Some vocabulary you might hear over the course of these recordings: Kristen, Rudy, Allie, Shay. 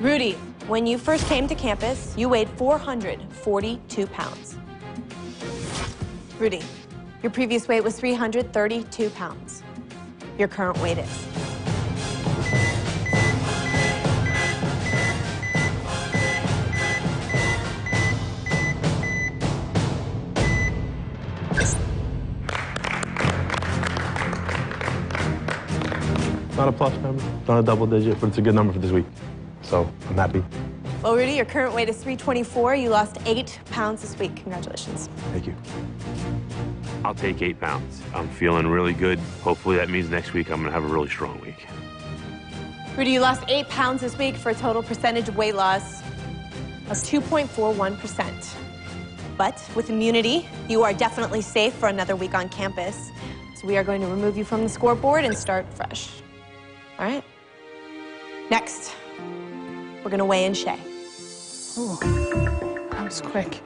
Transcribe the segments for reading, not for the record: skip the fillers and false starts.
Rudy, when you first came to campus, you weighed 442 pounds. Rudy, your previous weight was 332 pounds. Your current weight is. Not a plus number, not a double digit, but it's a good number for this week. So I'm happy. Well, Rudy, your current weight is 324. You lost 8 pounds this week. Congratulations. Thank you. I'll take 8 pounds. I'm feeling really good. Hopefully that means next week I'm gonna have a really strong week. Rudy, you lost 8 pounds this week for a total percentage weight loss of 2.41%. But with immunity, you are definitely safe for another week on campus. So we are going to remove you from the scoreboard and start fresh. All right. Next, we're gonna weigh in Shay. Ooh, that was quick.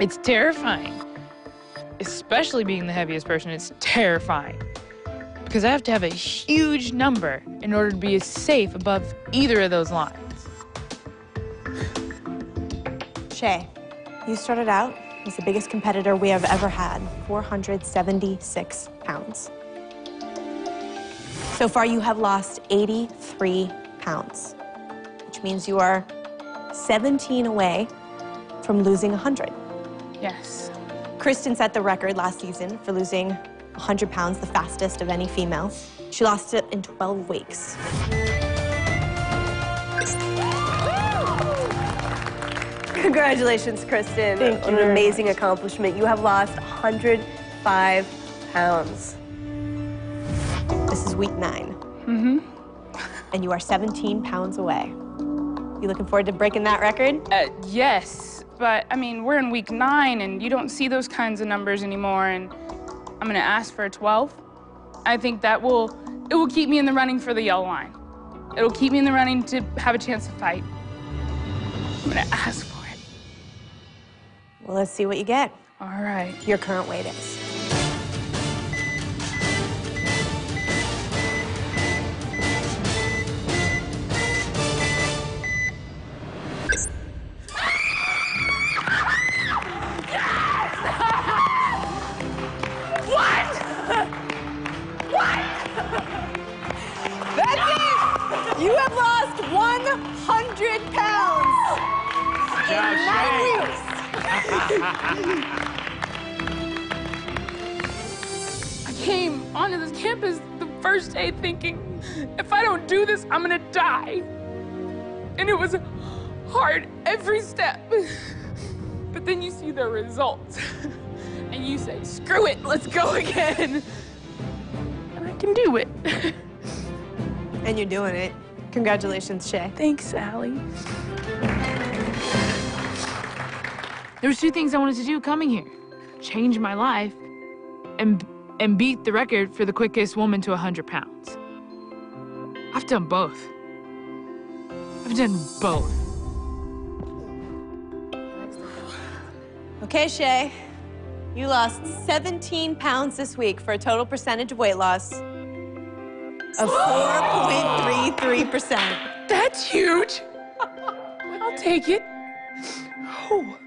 It's terrifying. Especially being the heaviest person, it's terrifying. Because I have to have a huge number in order to be safe above either of those lines. Shay, you started out as the biggest competitor we have ever had, 476 pounds. So far, you have lost 83 pounds, which means you are 17 away from losing 100. Yes. Kristen set the record last season for losing 100 pounds, the fastest of any female. She lost it in 12 weeks. Congratulations, Kristen. Thank you. An amazing accomplishment. You have lost 105 pounds. This is week 9. Mm-hmm. And you are 17 pounds away. You looking forward to breaking that record? Yes, but I mean, we're in week 9 and you don't see those kinds of numbers anymore, and I'm gonna ask for a 12. I think that it will keep me in the running for the yellow line. It'll keep me in the running to have a chance to fight. I'm gonna ask for it. Well, let's see what you get. All right. Your current weight is. I came onto this campus the first day thinking, if I don't do this, I'm gonna die. And it was hard every step. But then you see the results, and you say, screw it, let's go again. And I can do it. And you're doing it. Congratulations, Shay. Thanks, Allie. There was 2 things I wanted to do coming here. Change my life and beat the record for the quickest woman to 100 pounds. I've done both. I've done both. Okay, Shay. You lost 17 pounds this week for a total percentage weight loss of 4.33%. That's huge. I'll take it. Oh.